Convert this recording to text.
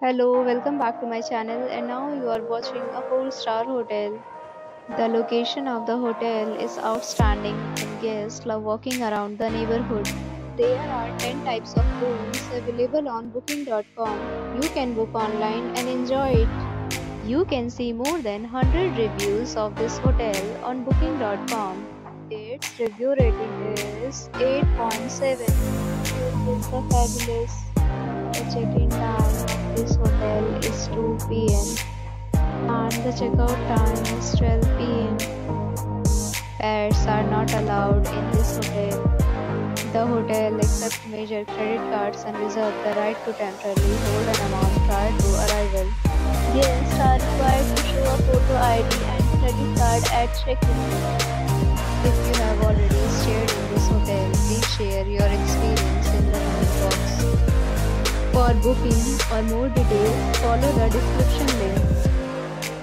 Hello, welcome back to my channel, and now you are watching a 4-star hotel. The location of the hotel is outstanding and guests love walking around the neighborhood. There are 10 types of rooms available on Booking.com. You can book online and enjoy it. You can see more than 100 reviews of this hotel on Booking.com. Its review rating is 8.7. It is fabulous. The check-in time of this hotel is 2 p.m. and the checkout time is 12 p.m. Pets are not allowed in this hotel. The hotel accepts major credit cards and reserves the right to temporarily hold an amount prior to arrival. Guests are required to show a photo ID and credit card at check-in. If you have already stayed in this hotel, please share your experience in the comment box. For booking or more details, follow the description link.